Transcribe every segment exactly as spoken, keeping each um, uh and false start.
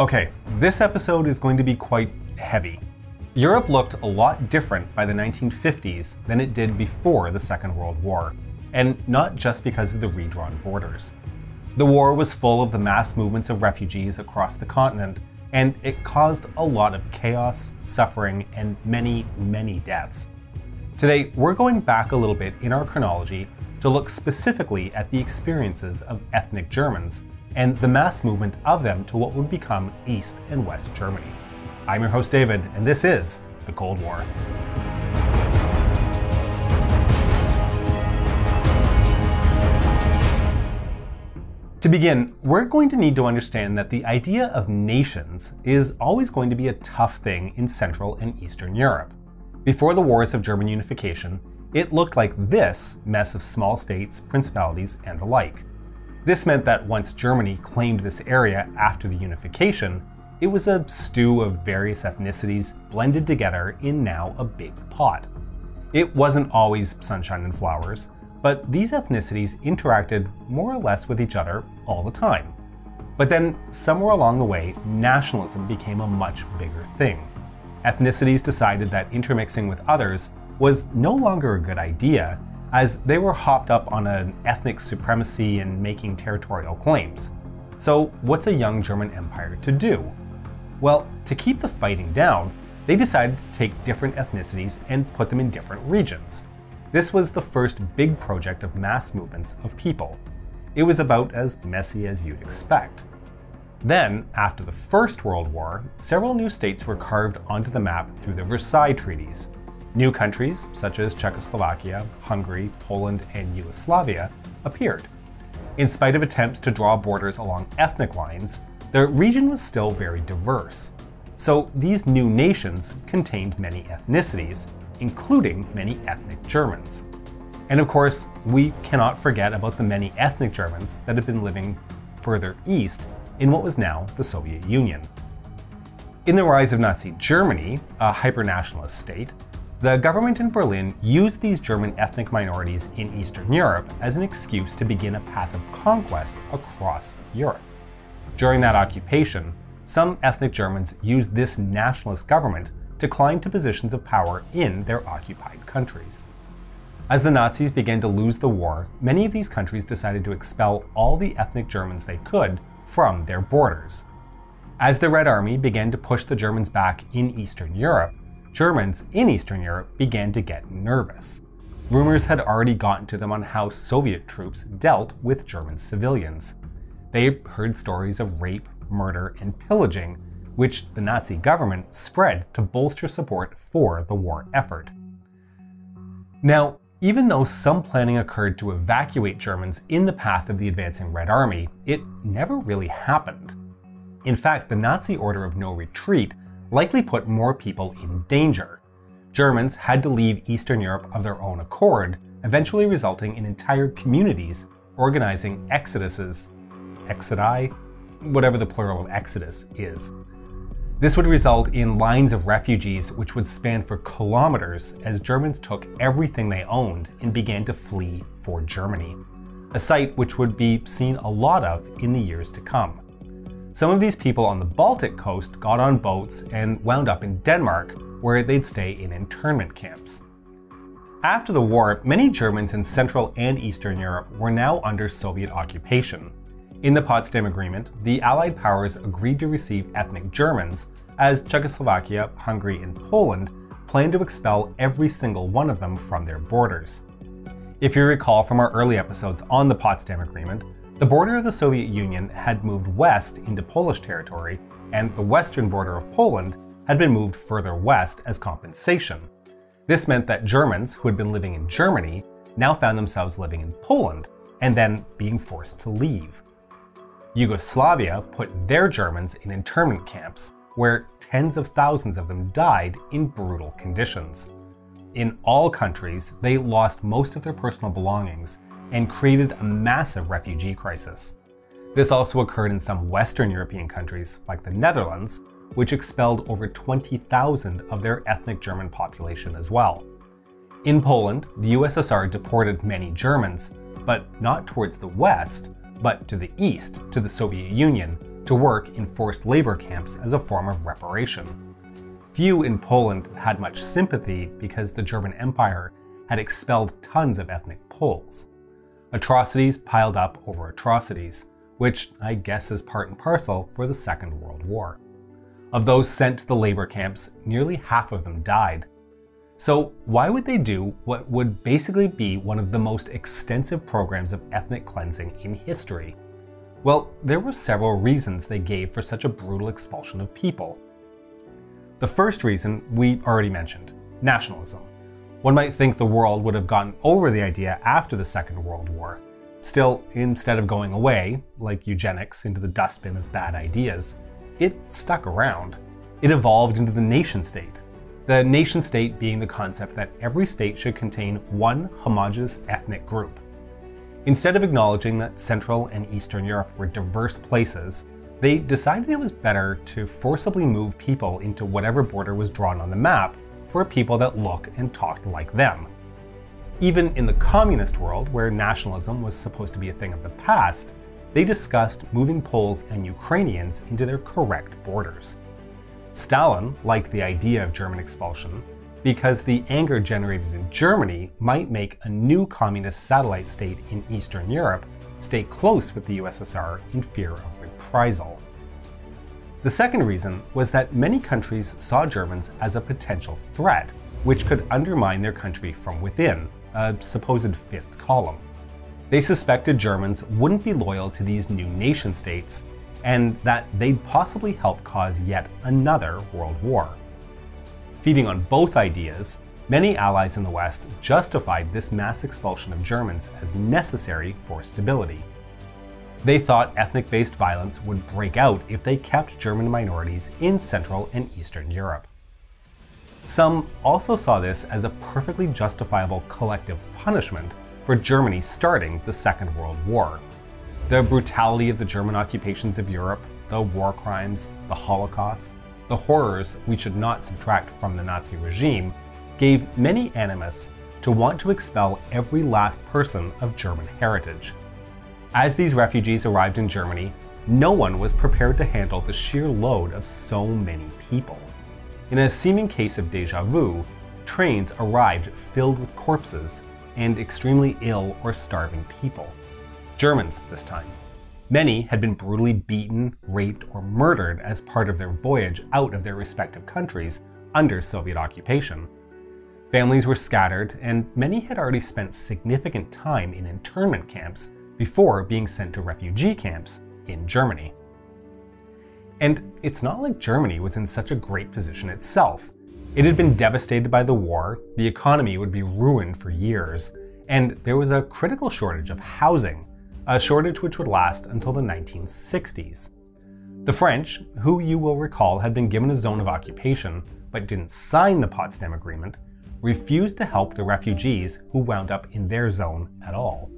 Okay, this episode is going to be quite heavy. Europe looked a lot different by the nineteen fifties than it did before the Second World War, and not just because of the redrawn borders. The war was full of the mass movements of refugees across the continent, and it caused a lot of chaos, suffering, and many, many deaths. Today, we're going back a little bit in our chronology to look specifically at the experiences of ethnic Germans and the mass movement of them to what would become East and West Germany. I'm your host David, and this is The Cold War. To begin, we're going to need to understand that the idea of nations is always going to be a tough thing in Central and Eastern Europe. Before the wars of German unification, it looked like this mess of small states, principalities, and the like. This meant that once Germany claimed this area after the unification, it was a stew of various ethnicities blended together in now a big pot. It wasn't always sunshine and flowers, but these ethnicities interacted more or less with each other all the time. But then, somewhere along the way, nationalism became a much bigger thing. Ethnicities decided that intermixing with others was no longer a good idea, as they were hopped up on an ethnic supremacy and making territorial claims. So what's a young German empire to do? Well, to keep the fighting down, they decided to take different ethnicities and put them in different regions. This was the first big project of mass movements of people. It was about as messy as you'd expect. Then, after the First World War, several new states were carved onto the map through the Versailles Treaties. New countries, such as Czechoslovakia, Hungary, Poland, and Yugoslavia, appeared. In spite of attempts to draw borders along ethnic lines, the region was still very diverse. So these new nations contained many ethnicities, including many ethnic Germans. And of course, we cannot forget about the many ethnic Germans that had been living further east in what was now the Soviet Union. In the rise of Nazi Germany, a hyper-nationalist state, the government in Berlin used these German ethnic minorities in Eastern Europe as an excuse to begin a path of conquest across Europe. During that occupation, some ethnic Germans used this nationalist government to climb to positions of power in their occupied countries. As the Nazis began to lose the war, many of these countries decided to expel all the ethnic Germans they could from their borders. As the Red Army began to push the Germans back in Eastern Europe, Germans in Eastern Europe began to get nervous. Rumors had already gotten to them on how Soviet troops dealt with German civilians. They heard stories of rape, murder, and pillaging, which the Nazi government spread to bolster support for the war effort. Now, even though some planning occurred to evacuate Germans in the path of the advancing Red Army, it never really happened. In fact, the Nazi order of no retreat likely put more people in danger. Germans had to leave Eastern Europe of their own accord, eventually resulting in entire communities organizing exoduses, exodi, whatever the plural of exodus is. This would result in lines of refugees which would span for kilometers as Germans took everything they owned and began to flee for Germany, a sight which would be seen a lot of in the years to come. Some of these people on the Baltic coast got on boats and wound up in Denmark, where they'd stay in internment camps. After the war, many Germans in Central and Eastern Europe were now under Soviet occupation. In the Potsdam Agreement, the Allied powers agreed to receive ethnic Germans, as Czechoslovakia, Hungary, and Poland planned to expel every single one of them from their borders. If you recall from our early episodes on the Potsdam Agreement, the border of the Soviet Union had moved west into Polish territory, and the western border of Poland had been moved further west as compensation. This meant that Germans who had been living in Germany now found themselves living in Poland, and then being forced to leave. Yugoslavia put their Germans in internment camps, where tens of thousands of them died in brutal conditions. In all countries, they lost most of their personal belongings and created a massive refugee crisis. This also occurred in some Western European countries, like the Netherlands, which expelled over twenty thousand of their ethnic German population as well. In Poland, the U S S R deported many Germans, but not towards the west, but to the east, to the Soviet Union, to work in forced labor camps as a form of reparation. Few in Poland had much sympathy because the German Empire had expelled tons of ethnic Poles. Atrocities piled up over atrocities, which I guess is part and parcel for the Second World War. Of those sent to the labor camps, nearly half of them died. So why would they do what would basically be one of the most extensive programs of ethnic cleansing in history? Well, there were several reasons they gave for such a brutal expulsion of people. The first reason we already mentioned, nationalism. One might think the world would have gotten over the idea after the Second World War. Still, instead of going away, like eugenics, into the dustbin of bad ideas, it stuck around. It evolved into the nation-state. The nation-state being the concept that every state should contain one homogeneous ethnic group. Instead of acknowledging that Central and Eastern Europe were diverse places, they decided it was better to forcibly move people into whatever border was drawn on the map for people that look and talked like them. Even in the communist world, where nationalism was supposed to be a thing of the past, they discussed moving Poles and Ukrainians into their correct borders. Stalin liked the idea of German expulsion because the anger generated in Germany might make a new communist satellite state in Eastern Europe stay close with the U S S R in fear of reprisal. The second reason was that many countries saw Germans as a potential threat, which could undermine their country from within, a supposed fifth column. They suspected Germans wouldn't be loyal to these new nation-states, and that they'd possibly help cause yet another world war. Feeding on both ideas, many allies in the West justified this mass expulsion of Germans as necessary for stability. They thought ethnic-based violence would break out if they kept German minorities in Central and Eastern Europe. Some also saw this as a perfectly justifiable collective punishment for Germany starting the Second World War. The brutality of the German occupations of Europe, the war crimes, the Holocaust, the horrors we should not subtract from the Nazi regime, gave many animists to want to expel every last person of German heritage. As these refugees arrived in Germany, no one was prepared to handle the sheer load of so many people. In a seeming case of déjà vu, trains arrived filled with corpses and extremely ill or starving people. Germans this time. Many had been brutally beaten, raped, or murdered as part of their voyage out of their respective countries under Soviet occupation. Families were scattered, and many had already spent significant time in internment camps before being sent to refugee camps in Germany. And it's not like Germany was in such a great position itself. It had been devastated by the war, the economy would be ruined for years, and there was a critical shortage of housing, a shortage which would last until the nineteen sixties. The French, who you will recall had been given a zone of occupation but didn't sign the Potsdam Agreement, refused to help the refugees who wound up in their zone at all.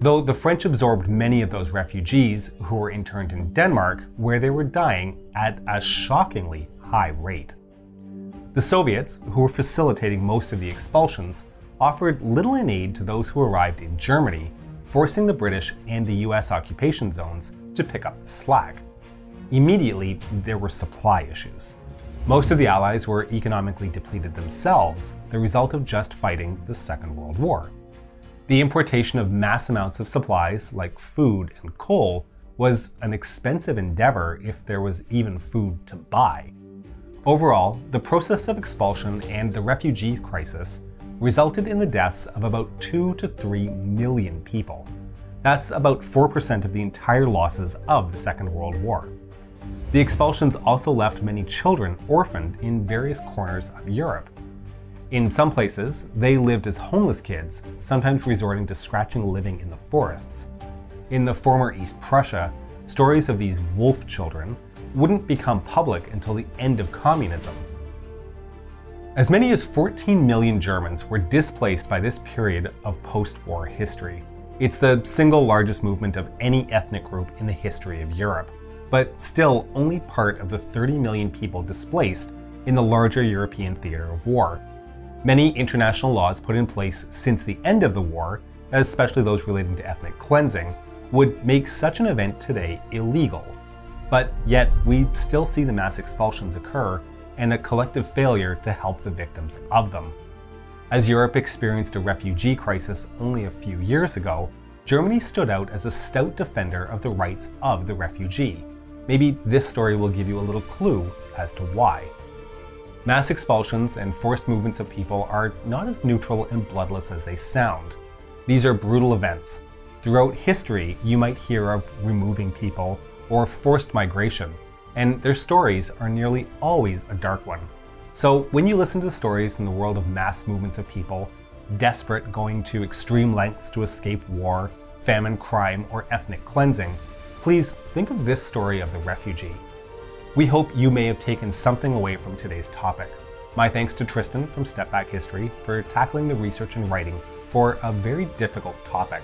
Though the French absorbed many of those refugees who were interned in Denmark, where they were dying at a shockingly high rate. The Soviets, who were facilitating most of the expulsions, offered little in aid to those who arrived in Germany, forcing the British and the U S occupation zones to pick up the slack. Immediately, there were supply issues. Most of the Allies were economically depleted themselves, the result of just fighting the Second World War. The importation of mass amounts of supplies, like food and coal, was an expensive endeavor if there was even food to buy. Overall, the process of expulsion and the refugee crisis resulted in the deaths of about two to three million people. That's about four percent of the entire losses of the Second World War. The expulsions also left many children orphaned in various corners of Europe. In some places, they lived as homeless kids, sometimes resorting to scratching a living in the forests. In the former East Prussia, stories of these wolf children wouldn't become public until the end of communism. As many as fourteen million Germans were displaced by this period of post-war history. It's the single largest movement of any ethnic group in the history of Europe, but still only part of the thirty million people displaced in the larger European theater of war. Many international laws put in place since the end of the war, especially those relating to ethnic cleansing, would make such an event today illegal. But yet, we still see the mass expulsions occur and a collective failure to help the victims of them. As Europe experienced a refugee crisis only a few years ago, Germany stood out as a stout defender of the rights of the refugee. Maybe this story will give you a little clue as to why. Mass expulsions and forced movements of people are not as neutral and bloodless as they sound. These are brutal events. Throughout history, you might hear of removing people or forced migration, and their stories are nearly always a dark one. So when you listen to the stories in the world of mass movements of people, desperate going to extreme lengths to escape war, famine, crime, or ethnic cleansing, please think of this story of the refugee. We hope you may have taken something away from today's topic. My thanks to Tristan from Step Back History for tackling the research and writing for a very difficult topic.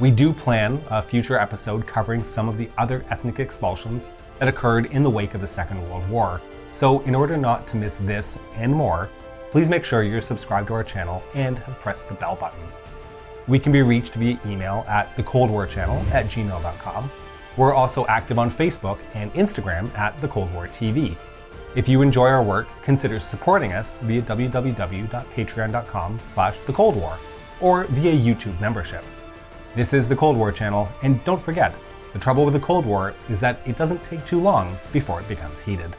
We do plan a future episode covering some of the other ethnic expulsions that occurred in the wake of the Second World War, so in order not to miss this and more, please make sure you're subscribed to our channel and have pressed the bell button. We can be reached via email at the cold war channel at gmail dot com. We're also active on Facebook and Instagram at The Cold War T V. If you enjoy our work, consider supporting us via w w w dot patreon dot com slash the cold war or via YouTube membership. This is The Cold War Channel, and don't forget, the trouble with the Cold War is that it doesn't take too long before it becomes heated.